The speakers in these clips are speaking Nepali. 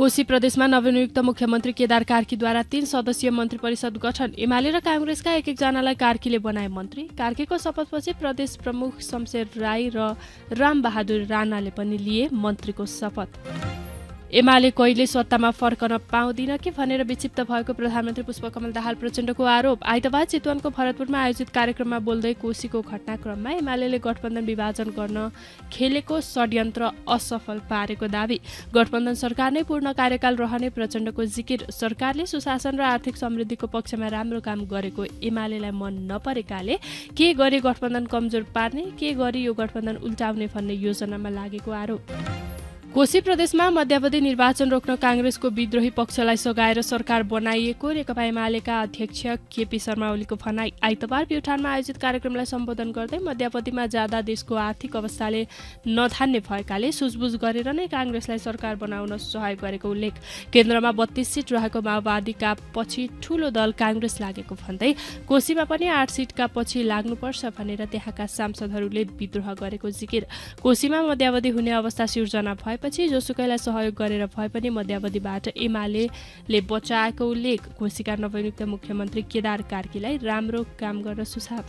कोशी प्रदेशमा नवनियुक्त मुख्यमन्त्री केदार कार्कीद्वारा 3 सदस्यीय मन्त्री परिषद गठन। एमाले र कांग्रेसका एक एक जनालाई कार्कीले बनाए मन्त्री। कार्कीको शपथपछि प्रदेश प्रमुख शमशेर राई र राम बहादुर राणाले पनि लिए मन्त्रीको शपथ। एमाले कहिले सत्तामा फर्कन पाउँदिन कि भनेर विक्षिप्त भएको प्रधानमन्त्री पुष्पकमल दाहाल प्रचण्डको आरोप। आइतबार चितवनको भरतपुरमा आयोजित कार्यक्रममा बोल्दै कोशीको घटनाक्रममा एमालेले गठबन्धन विभाजन गर्न खेलेको षड्यन्त्र असफल पारेको दाबी। गठबन्धन सरकार नै पूर्ण कार्यकाल रहने प्रचण्डको जिकिर। सरकारले सुशासन र आर्थिक समृद्धिको पक्षमा राम्रो काम गरेको एमालेलाई मन नपरेकाले के गरी गठबन्धन कमजोर पार्ने, के गरी यो गठबन्धन उल्टाउने भन्ने योजनामा लागेको आरोप। कोशी प्रदेशमा मध्यावधि निर्वाचन रोक्न कांग्रेसको विद्रोही पक्षलाई सगाएर सरकार बनाइएको नेकपा एमालेका अध्यक्ष केपी शर्मा ओलीको भनाई। आइतबार प्युठानमा आयोजित कार्यक्रमलाई सम्बोधन गर्दै मध्यावधिमा ज्यादा देशको आर्थिक अवस्थाले नधान्ने भएकाले सुझबुझ गरेर नै कांग्रेसलाई सरकार बनाउन सहयोग गरेको उल्लेख। केन्द्रमा 32 सिट रहेको माओवादीका पछि ठूलो दल कांग्रेस लागेको भन्दै कोशीमा पनि 8 सिटका पछि लाग्नुपर्छ भनेर त्यहाँका सांसदहरूले विद्रोह गरेको जिकिर। कोशीमा मध्यावधि हुने अवस्था सिर्जना भयो पछि जोसुकैलाई सहयोग गरेर भए पनि मध्यावधिबाट एमालेले बचाएको उल्लेख। कोशीका नवनियुक्त मुख्यमन्त्री केदार कार्कीलाई राम्रो काम गर्न सुझाव।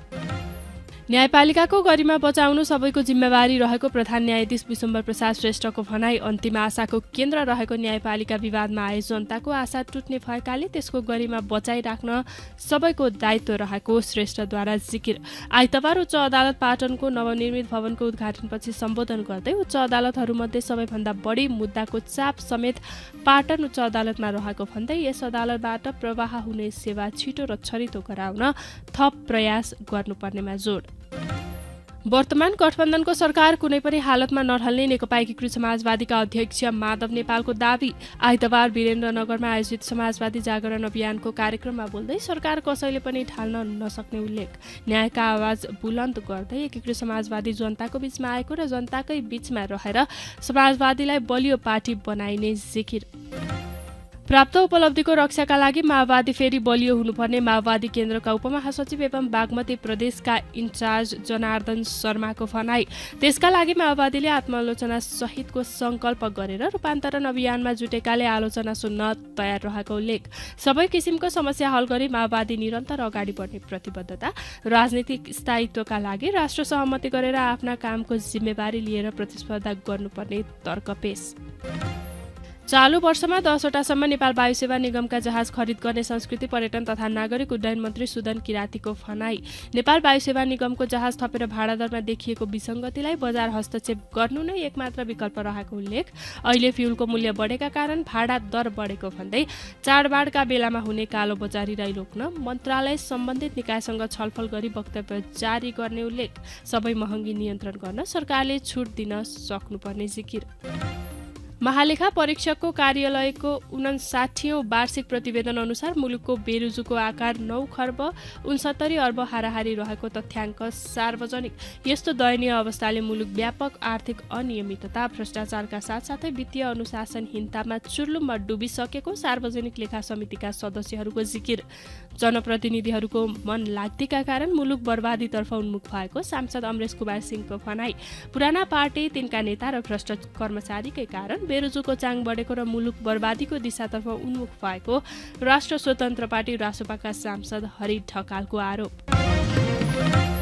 न्यायपालिकाको गरिमा बचाउनु सबैको जिम्मेवारी रहेको प्रधान न्यायाधीश विश्वम्बर प्रसाद श्रेष्ठको भनाई। अन्तिम आशाको केन्द्र रहेको न्यायपालिका विवादमा आए जनताको आशा टुट्ने भएकाले त्यसको गरिमा बचाई राख्न सबैको दायित्व रहेको श्रेष्ठद्वारा जिकिर। आइतबार उच्च अदालत पाटनको नवनिर्मित भवनको उद्घाटनपछि सम्बोधन गर्दै उच्च अदालतहरूमध्ये सबैभन्दा बढी मुद्दाको चाप समेत पाटन उच्च अदालतमा रहेको भन्दै यस अदालतबाट प्रवाह हुने सेवा छिटो र छरितो गराउन थप प्रयास गर्नुपर्नेमा जोड। वर्तमान गठबन्धनको सरकार कुनै पनि हालतमा नढल्ने नेकपा एकीकृत समाजवादीका अध्यक्ष माधव नेपालको दाबी। आइतबार वीरेन्द्रनगरमा आयोजित समाजवादी जागरण अभियानको कार्यक्रममा बोल्दै सरकार कसैले पनि ढाल्न नसक्ने उल्लेख। न्यायका आवाज बुलन्द गर्दै एकीकृत समाजवादी जनताको बीचमा आएको र जनताकै बीचमा रहेर समाजवादीलाई बलियो पार्टी बनाइने जिकिर। प्राप्त उपलब्धिको रक्षाका लागि माओवादी फेरि बलियो हुनुपर्ने माओवादी केन्द्रका उपमहासचिव एवं बागमती प्रदेशका इन्चार्ज जनार्दन शर्माको भनाई। त्यसका लागि माओवादीले आत्मालोचना सहितको संकल्प गरेर रूपान्तरण अभियानमा जुटेकाले आलोचना सुन्न तयार रहेको उल्लेख। सबै किसिमको समस्या हल गरी माओवादी निरन्तर अगाडि बढ्ने प्रतिबद्धता। राजनीतिक स्थायित्वका लागि राष्ट्र सहमति गरेर आफ्ना कामको जिम्मेवारी लिएर प्रतिस्पर्धा गर्नुपर्ने तर्क पेश। चालू वर्षमा 10 वटासम्म नेपाल वायुसेवा निगमका जहाज खरिद गर्ने संस्कृति पर्यटन तथा नागरिक उड्डयन मन्त्री सुदन किरातीको भनाई। नेपाल वायुसेवा निगमको जहाज थपेर भाडादरमा देखिएको विसङ्गतिलाई बजार हस्तक्षेप गर्नु नै एकमात्र विकल्प रहेको उल्लेख। अहिले फ्युलको मूल्य बढेका कारण भाडा दर बढेको भन्दै चाडबाडका बेलामा हुने कालो बजारीलाई रोक्न मन्त्रालय सम्बन्धित निकायसँग छलफल गरी वक्तव्य जारी गर्ने उल्लेख। सबै महँगी नियन्त्रण गर्न सरकारले छुट दिन सक्नुपर्ने जिकिर। महालेखा परीक्षकको कार्यालयको 59औं वार्षिक प्रतिवेदन अनुसार मुलुकको बेरोजगारीको आकार 9 खर्ब 69 अर्ब हाराहारी रहेको तथ्याङ्क सार्वजनिक। यस्तो दयनीय अवस्थाले मुलुक व्यापक आर्थिक अनियमितता, भ्रष्टाचारका साथसाथै वित्तीय अनुशासनहीनतामा चुर्लुममा डुबिसकेको सार्वजनिक लेखा समितिका सदस्यहरूको जिकिर। जनप्रतिनिधिहरूको मन लाग्दीका कारण मुलुक बर्बादीतर्फ उन्मुख भएको सांसद अमरेश कुमार सिंहको भनाई। पुराना पार्टी, तिनका नेता र भ्रष्ट कर्मचारीकै कारण बेरोजगारीको चाङ बढेको र मुलुक बर्बादीको दिशातर्फ उन्मुख भएको राष्ट्र स्वतन्त्र पार्टी रासोपाका सांसद हरि ढकालको आरोप।